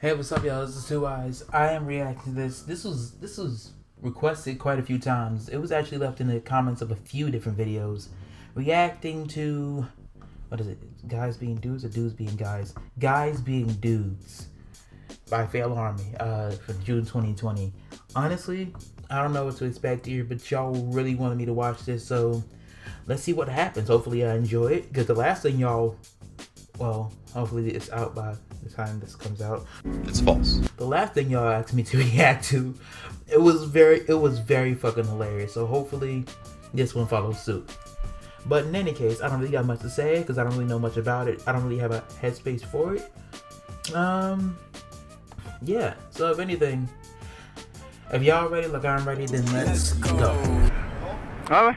Hey, what's up, y'all? This is Two Eyes. I am reacting to this. This was requested quite a few times. It was actually left in the comments of a few different videos. Reacting to, what is it? Guys Being Dudes or Dudes Being Guys? Guys Being Dudes by Fail Army for June 2020. Honestly, I don't know what to expect here, but y'all really wanted me to watch this, so let's see what happens. Hopefully I enjoy it, because the last thing y'all, well, hopefully it's out by the time this comes out. It's false. The last thing y'all asked me to react to, it was very fucking hilarious. So hopefully this one follows suit. But in any case, I don't really got much to say because I don't really know much about it. I don't really have a headspace for it. Yeah. So if anything, if y'all ready, like I'm ready, then let's go. All right.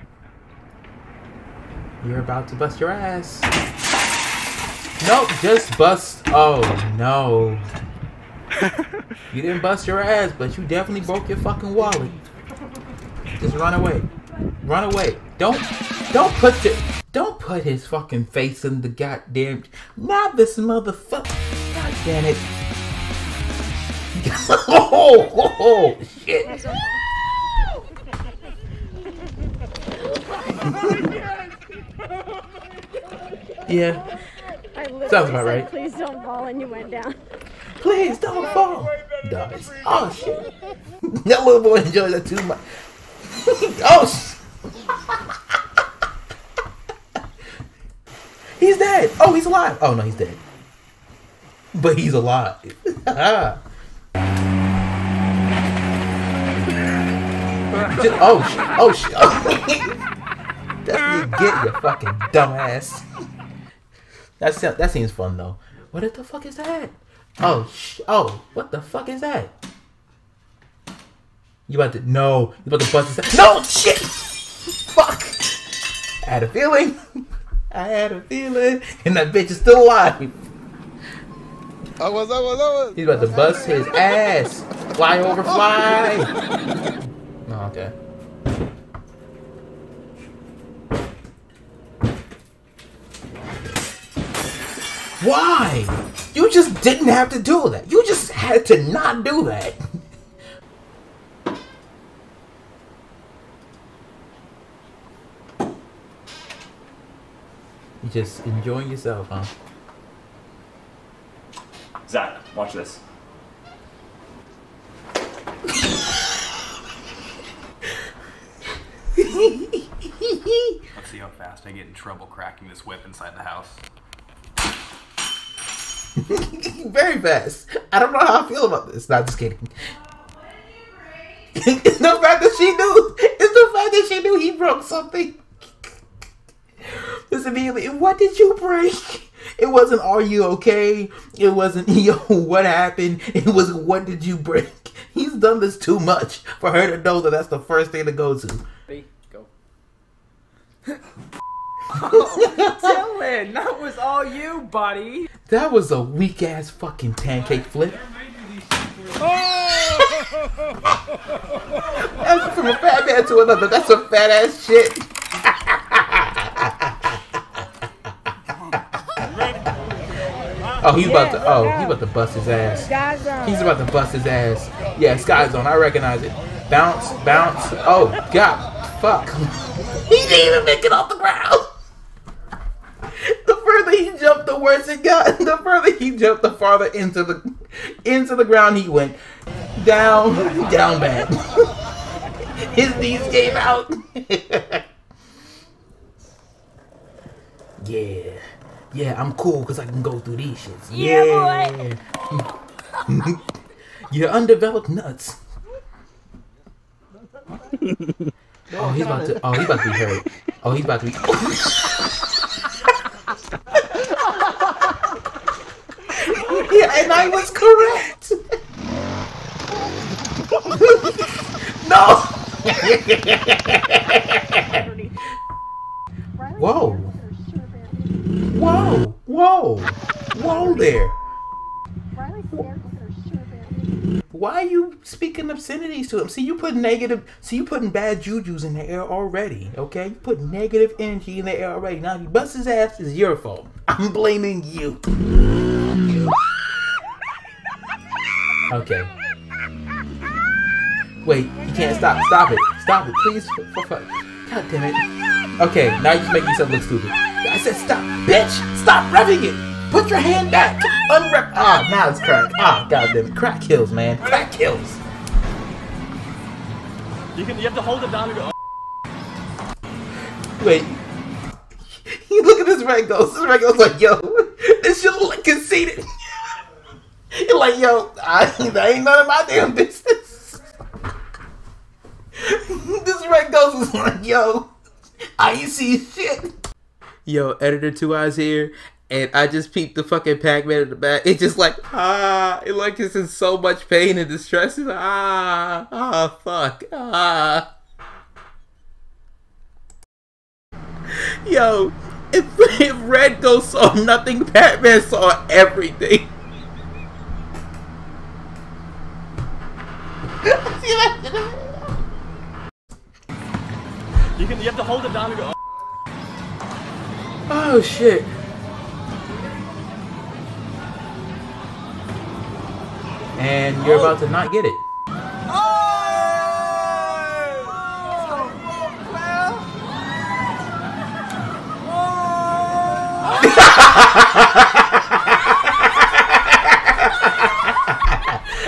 You're about to bust your ass. Nope, just bust. Oh no. You didn't bust your ass, but you definitely broke your fucking wallet. Just run away. Run away. Don't put his fucking face in the goddamn. Not this motherfucker. God damn it. Oh shit. Yeah. Sounds about right. Please don't fall, and you went down. Please don't fall. Dies. Oh shit. That little boy enjoys that too much. Oh shit. He's dead. Oh, he's alive. Oh no, he's dead. But he's alive. Just, oh shit. Oh shit. Oh. Definitely get your fucking dumbass. That seems fun though. What the fuck is that? Oh what the fuck is that? You about to bust this? No shit! Fuck! I had a feeling, and that bitch is still alive. I was. He's about to bust his ass. Fly over fly. Oh, okay. Why? You just didn't have to do that. You just had to not do that. You just enjoying yourself, huh? Zach, watch this. Let's see how fast I get in trouble cracking this whip inside the house. Very fast. I don't know how I feel about this. No, just kidding. It's the fact that she knew. He broke something. Just immediately, what did you break? It wasn't, are you okay? It wasn't, yo, what happened? It was, what did you break? He's done this too much for her to know that that's the first thing to go to. Ready? Go. Oh, Dylan, that was all you, buddy. That was a weak ass fucking pancake flip. Oh! That's from a fat man to another. That's some fat ass shit. Oh, he's about to. Oh, he's about to bust his ass. He's about to bust his ass. Yeah, Skyzone. I recognize it. Bounce, bounce. Oh God, fuck. He didn't even make it off the ground. The worse it got, the further he jumped, the farther into the ground he went. Down bad. His knees gave out. Yeah, I'm cool because I can go through these shits. Yeah, boy. You're undeveloped nuts. Oh, he's about to be hurt. Oh, he's about to be. Yeah, and I was correct. No. Whoa. Whoa. Whoa. Whoa there. Why are you speaking obscenities to him? See, you put negative. See, you putting bad jujus in the air already. Okay, you put negative energy in the air already. Now if you bust his ass, it's your fault. I'm blaming you. Okay. Wait, you can't stop. Stop it. Stop it, please. God damn it. Okay, now you make yourself look stupid. I said stop. Bitch, stop revving it. Put your hand back. Unwrap. Ah, now it's crack. Ah, god damn it. Crack kills, man. Crack kills. You have to hold it down and go. Wait. You look at this ragdoll. This ragdoll's like, yo, this shit look conceited. You're like, yo, that ain't none of my damn business. This ragdoll is like, yo, I ain't see shit. Yo, editor Two Eyes here, and I just peeped the fucking Pac-Man in the back. It's just like, it like it's in so much pain and distress. It's like, fuck, Yo, if Ragdoll saw nothing, Pac-Man saw everything. You have to hold it down and go. Oh shit. And you're about to not get it.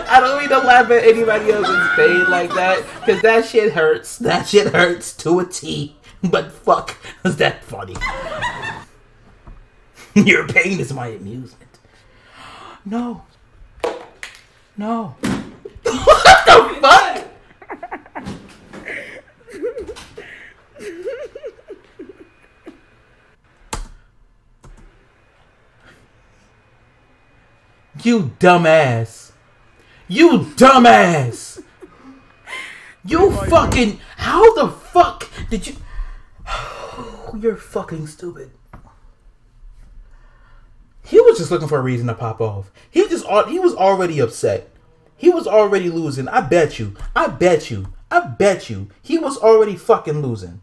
I don't mean to laugh at anybody else's pain like that, because that shit hurts. That shit hurts to a T. But fuck, was that funny? Your pain is my amusement. No. No. What the fuck? You dumbass. You dumbass. You fucking... How the fuck did you... You're fucking stupid. He was just looking for a reason to pop off. He was already upset. He was already losing. I bet you. I bet you. I bet you. He was already fucking losing.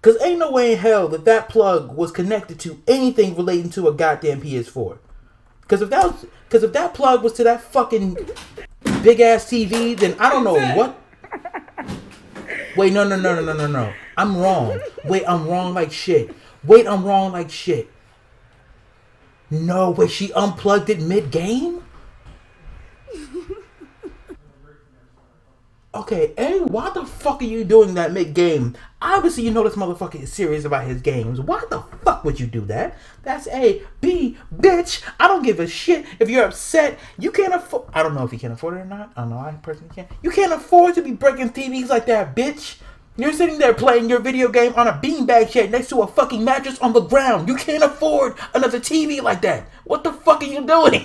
Because ain't no way in hell that that plug was connected to anything relating to a goddamn PS4. Because if that plug was to that fucking big-ass TV, then I don't know what... Wait, no. I'm wrong. Wait, I'm wrong like shit. Wait, I'm wrong like shit. No, wait, she unplugged it mid-game? Okay, hey, why the fuck are you doing that mid-game? Obviously, you know this motherfucker is serious about his games. Why the fuck would you do that? That's A. B. Bitch, I don't give a shit if you're upset. You can't afford... I don't know if you can afford it or not. I don't know. I personally can't. You can't afford to be breaking TVs like that, bitch. You're sitting there playing your video game on a beanbag chair next to a fucking mattress on the ground. You can't afford another TV like that. What the fuck are you doing?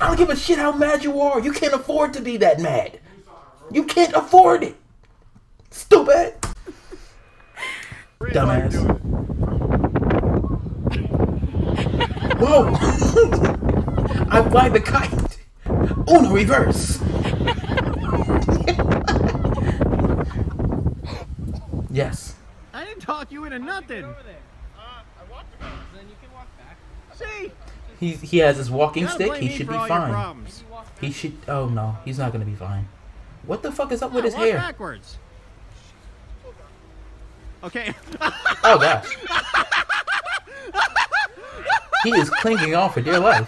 I don't give a shit how mad you are. You can't afford to be that mad. You can't afford it. Stupid. Dumbass. Whoa. I fly the kite. Uno reverse. Yes. I didn't talk you into nothing. I walked about it, so then you can walk back. See? He has his walking stick. He should be fine. He should... Oh, no. He's not going to be fine. What the fuck is up with his hair? Backwards. Okay. Oh, gosh. He is clinging on for dear life.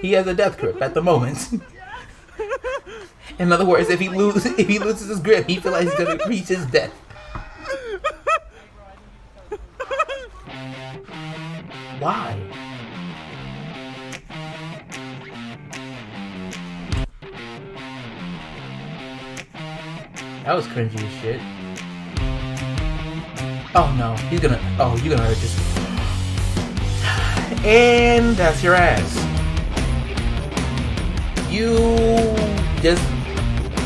He has a death grip at the moment. In other words, if he loses his grip, he feels like he's gonna reach his death. Why? That was cringy as shit. Oh no, you're gonna hurt yourself. And that's your ass.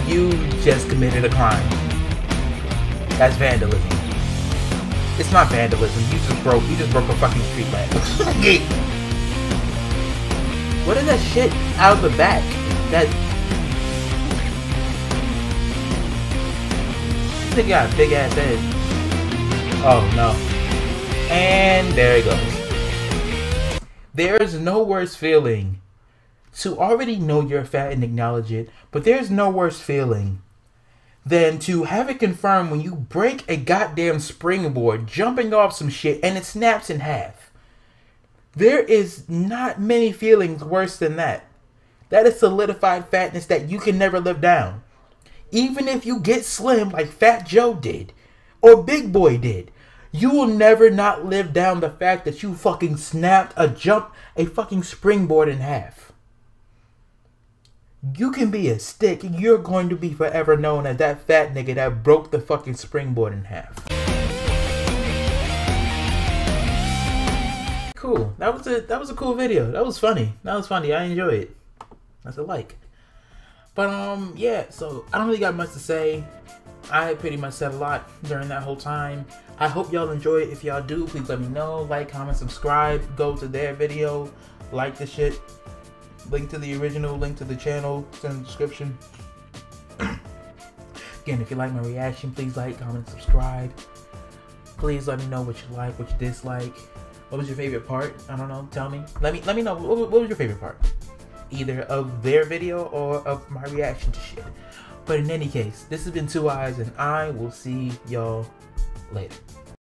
You just committed a crime. That's vandalism. It's not vandalism. You just broke a fucking street lamp. What is that shit out of the back? That nigga got a big ass head. Oh no. And there he goes. There's no worse feeling to already know you're fat and acknowledge it, but there's no worse feeling than to have it confirmed when you break a goddamn springboard jumping off some shit and it snaps in half. There is not many feelings worse than that. That is solidified fatness that you can never live down. Even if you get slim like Fat Joe did or Big Boy did, you will never not live down the fact that you fucking snapped a fucking springboard in half. You can be a stick, you're going to be forever known as that fat nigga that broke the fucking springboard in half. Cool. That was a cool video. That was funny. I enjoyed it. That's a like. But yeah, so I don't really got much to say. I pretty much said a lot during that whole time. I hope y'all enjoy it. If y'all do, please let me know. Like, comment, subscribe, go to their video, like the shit. Link to the original, link to the channel, it's in the description. Again, if you like my reaction, please like, comment, subscribe. Please let me know what you like, what you dislike. What was your favorite part? I don't know, tell me. Let me know, what was your favorite part? Either of their video or of my reaction to shit. But in any case, this has been Two Eyes, and I will see y'all later.